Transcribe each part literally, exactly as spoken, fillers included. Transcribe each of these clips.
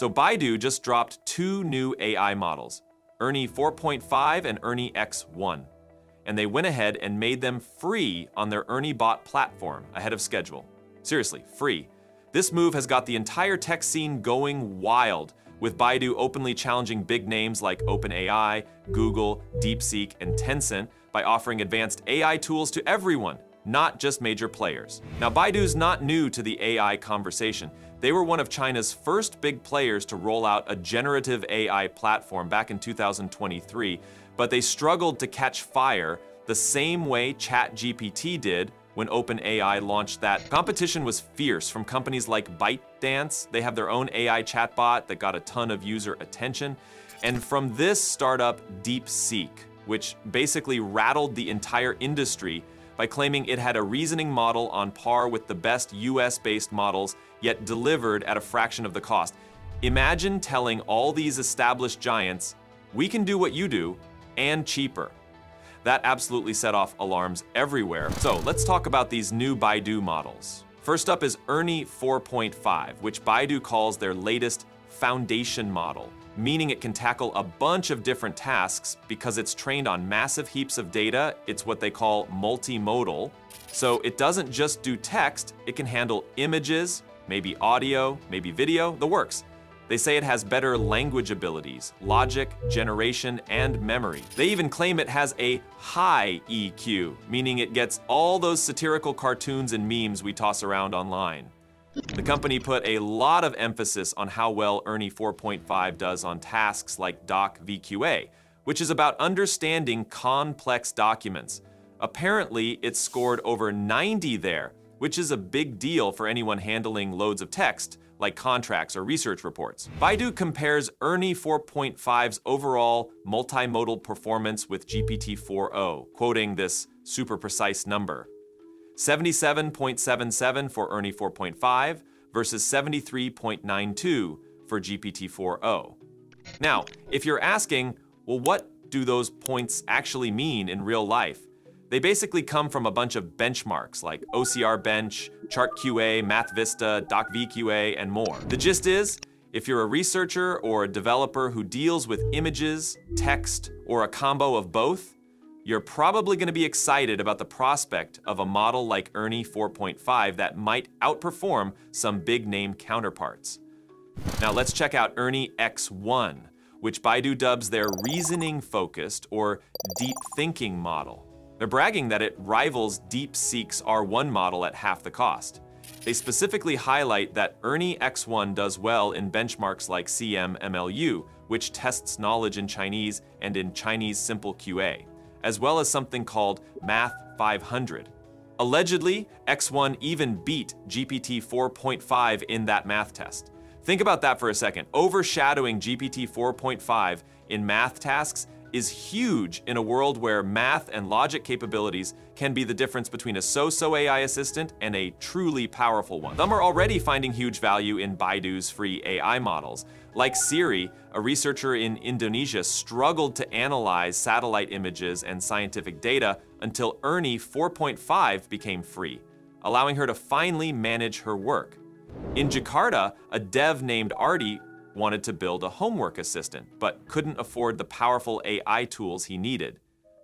So Baidu just dropped two new A I models, Ernie four point five and Ernie X one, and they went ahead and made them free on their Ernie Bot platform ahead of schedule. Seriously, free. This move has got the entire tech scene going wild, with Baidu openly challenging big names like OpenAI, Google, DeepSeek, and Tencent by offering advanced A I tools to everyone, not just major players. Now, Baidu's not new to the A I conversation. They were one of China's first big players to roll out a generative A I platform back in two thousand twenty-three, but they struggled to catch fire the same way ChatGPT did when OpenAI launched that. Competition was fierce from companies like ByteDance. They have their own A I chatbot that got a ton of user attention. And from this startup, DeepSeek, which basically rattled the entire industry by claiming it had a reasoning model on par with the best U S-based models, yet delivered at a fraction of the cost. Imagine telling all these established giants, we can do what you do, and cheaper. That absolutely set off alarms everywhere. So let's talk about these new Baidu models. First up is Ernie four point five, which Baidu calls their latest foundation model, meaning it can tackle a bunch of different tasks because it's trained on massive heaps of data. It's what they call multimodal. So it doesn't just do text, it can handle images, maybe audio, maybe video, the works. They say it has better language abilities, logic, generation, and memory. They even claim it has a high E Q, meaning it gets all those satirical cartoons and memes we toss around online. The company put a lot of emphasis on how well Ernie four point five does on tasks like DocVQA, which is about understanding complex documents. Apparently, it scored over ninety there, which is a big deal for anyone handling loads of text, like contracts or research reports. Baidu compares Ernie four point five's overall multimodal performance with G P T four o, quoting this super precise number. seventy-seven point seven seven for Ernie four point five versus seventy-three point nine two for G P T four o. Now, if you're asking, well, what do those points actually mean in real life? They basically come from a bunch of benchmarks like O C R Bench, Chart Q A, MathVista, DocVQA, and more. The gist is, if you're a researcher or a developer who deals with images, text, or a combo of both, you're probably going to be excited about the prospect of a model like Ernie four point five that might outperform some big-name counterparts. Now let's check out Ernie X one, which Baidu dubs their reasoning-focused or deep thinking model. They're bragging that it rivals DeepSeek's R one model at half the cost. They specifically highlight that Ernie X one does well in benchmarks like C M M L U, which tests knowledge in Chinese and in Chinese simple Q A, as well as something called Math five hundred. Allegedly, X one even beat G P T four point five in that math test. Think about that for a second. Overshadowing G P T four point five in math tasks is huge in a world where math and logic capabilities can be the difference between a so-so A I assistant and a truly powerful one. Some are already finding huge value in Baidu's free A I models. Like Siri, a researcher in Indonesia struggled to analyze satellite images and scientific data until Ernie four point five became free, allowing her to finally manage her work. In Jakarta, a dev named Arty wanted to build a homework assistant, but couldn't afford the powerful A I tools he needed,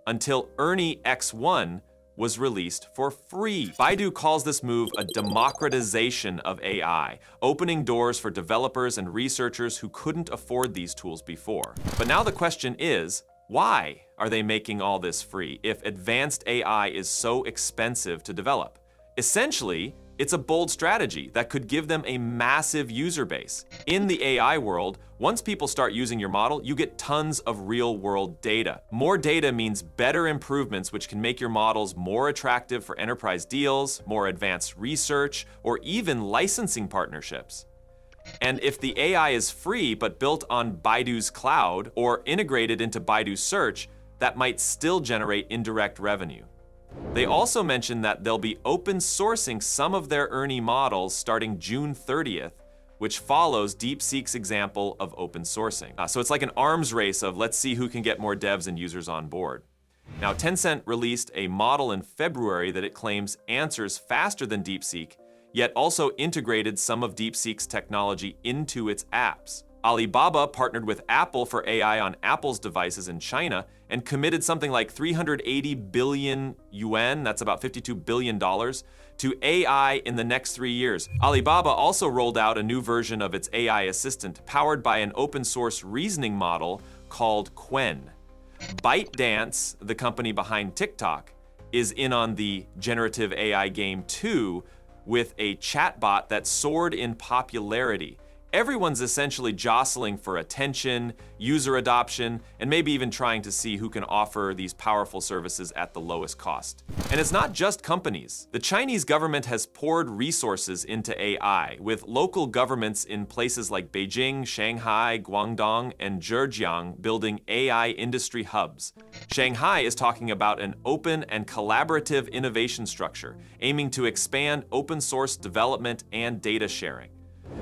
until Ernie X one was released for free. Baidu calls this move a democratization of A I, opening doors for developers and researchers who couldn't afford these tools before. But now the question is, why are they making all this free if advanced A I is so expensive to develop? Essentially, it's a bold strategy that could give them a massive user base. In the A I world, once people start using your model, you get tons of real-world data. More data means better improvements, which can make your models more attractive for enterprise deals, more advanced research, or even licensing partnerships. And if the A I is free but built on Baidu's cloud or integrated into Baidu's search, that might still generate indirect revenue. They also mentioned that they'll be open sourcing some of their Ernie models starting June thirtieth, which follows DeepSeek's example of open sourcing. Uh, so it's like an arms race of let's see who can get more devs and users on board. Now, Tencent released a model in February that it claims answers faster than DeepSeek, yet also integrated some of DeepSeek's technology into its apps. Alibaba partnered with Apple for A I on Apple's devices in China and committed something like three hundred eighty billion yuan, that's about fifty-two billion dollars, to A I in the next three years. Alibaba also rolled out a new version of its A I assistant powered by an open-source reasoning model called Qwen. ByteDance, the company behind TikTok, is in on the generative A I game too, with a chatbot that soared in popularity. Everyone's essentially jostling for attention, user adoption, and maybe even trying to see who can offer these powerful services at the lowest cost. And it's not just companies. The Chinese government has poured resources into A I, with local governments in places like Beijing, Shanghai, Guangdong, and Zhejiang building A I industry hubs. Shanghai is talking about an open and collaborative innovation structure, aiming to expand open source development and data sharing.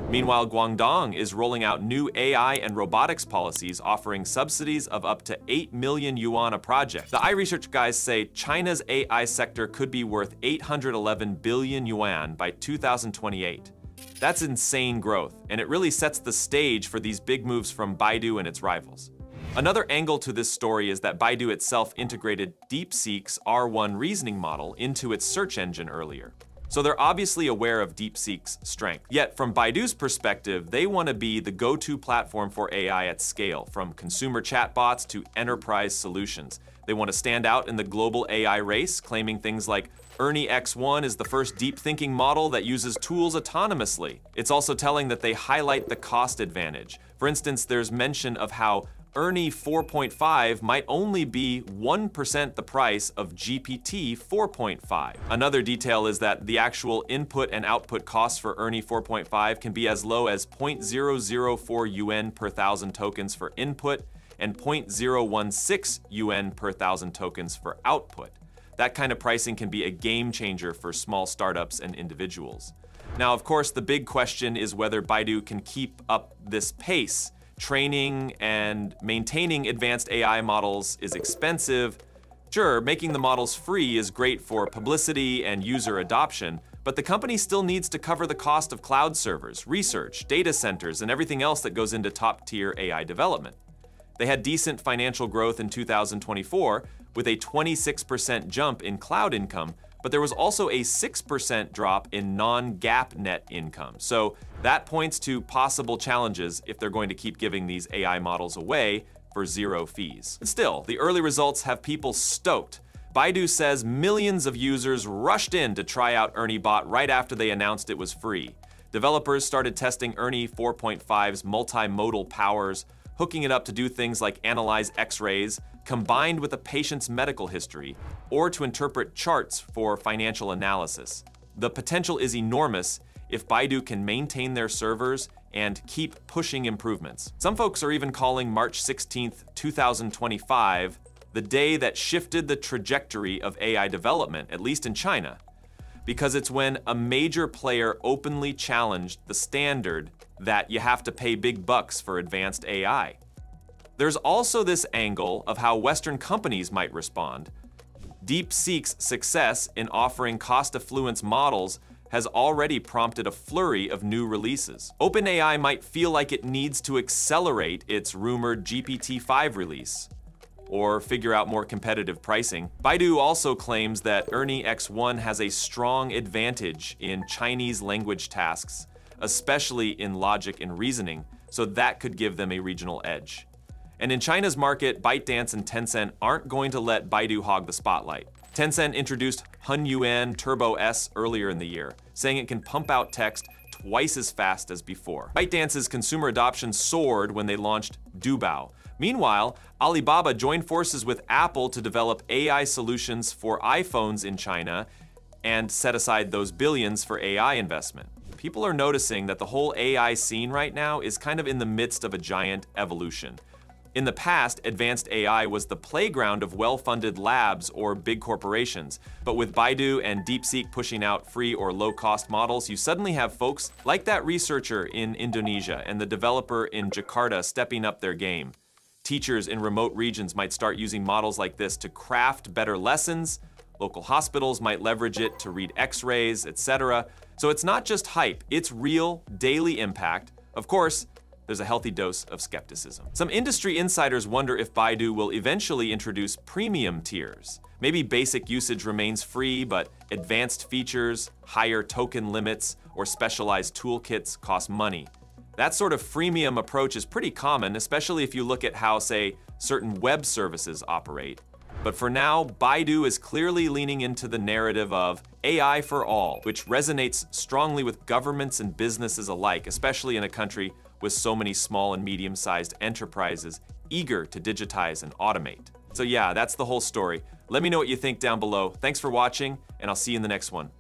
Meanwhile, Guangdong is rolling out new A I and robotics policies, offering subsidies of up to eight million yuan a project. The iResearch guys say China's A I sector could be worth eight hundred eleven billion yuan by two thousand twenty-eight. That's insane growth, and it really sets the stage for these big moves from Baidu and its rivals. Another angle to this story is that Baidu itself integrated DeepSeek's R one reasoning model into its search engine earlier. So they're obviously aware of DeepSeek's strength. Yet from Baidu's perspective, they want to be the go-to platform for A I at scale, from consumer chatbots to enterprise solutions. They want to stand out in the global A I race, claiming things like Ernie X one is the first deep thinking model that uses tools autonomously. It's also telling that they highlight the cost advantage. For instance, there's mention of how Ernie four point five might only be one percent the price of G P T four point five. Another detail is that the actual input and output costs for Ernie four point five can be as low as zero point zero zero four yuan per thousand tokens for input and zero point zero one six yuan per thousand tokens for output. That kind of pricing can be a game changer for small startups and individuals. Now, of course, the big question is whether Baidu can keep up this pace. Training and maintaining advanced A I models is expensive. Sure, making the models free is great for publicity and user adoption, but the company still needs to cover the cost of cloud servers, research, data centers, and everything else that goes into top-tier A I development. They had decent financial growth in two thousand twenty-four, with a twenty-six percent jump in cloud income, but there was also a six percent drop in non-GAAP net income. So that points to possible challenges if they're going to keep giving these A I models away for zero fees. But still, the early results have people stoked. Baidu says millions of users rushed in to try out Ernie Bot right after they announced it was free. Developers started testing Ernie four point five's multimodal powers, hooking it up to do things like analyze x-rays, combined with a patient's medical history, or to interpret charts for financial analysis. The potential is enormous if Baidu can maintain their servers and keep pushing improvements. Some folks are even calling March sixteenth two thousand twenty-five the day that shifted the trajectory of A I development, at least in China, because it's when a major player openly challenged the standard that you have to pay big bucks for advanced A I. There's also this angle of how Western companies might respond. DeepSeek's success in offering cost-affluence models has already prompted a flurry of new releases. OpenAI might feel like it needs to accelerate its rumored G P T five release, or figure out more competitive pricing. Baidu also claims that Ernie X one has a strong advantage in Chinese language tasks, especially in logic and reasoning, so that could give them a regional edge. And in China's market, ByteDance and Tencent aren't going to let Baidu hog the spotlight. Tencent introduced Hunyuan Turbo S earlier in the year, saying it can pump out text twice as fast as before. ByteDance's consumer adoption soared when they launched Doubao. Meanwhile, Alibaba joined forces with Apple to develop A I solutions for iPhones in China and set aside those billions for A I investment. People are noticing that the whole A I scene right now is kind of in the midst of a giant evolution. In the past, advanced A I was the playground of well-funded labs or big corporations. But with Baidu and DeepSeek pushing out free or low-cost models, you suddenly have folks like that researcher in Indonesia and the developer in Jakarta stepping up their game. Teachers in remote regions might start using models like this to craft better lessons, Local hospitals might leverage it to read x-rays, et cetera. So it's not just hype, it's real, daily impact. Of course, there's a healthy dose of skepticism. Some industry insiders wonder if Baidu will eventually introduce premium tiers. Maybe basic usage remains free, but advanced features, higher token limits, or specialized toolkits cost money. That sort of freemium approach is pretty common, especially if you look at how, say, certain web services operate. But for now, Baidu is clearly leaning into the narrative of A I for all, which resonates strongly with governments and businesses alike, especially in a country with so many small and medium-sized enterprises eager to digitize and automate. So yeah, that's the whole story. Let me know what you think down below. Thanks for watching, and I'll see you in the next one.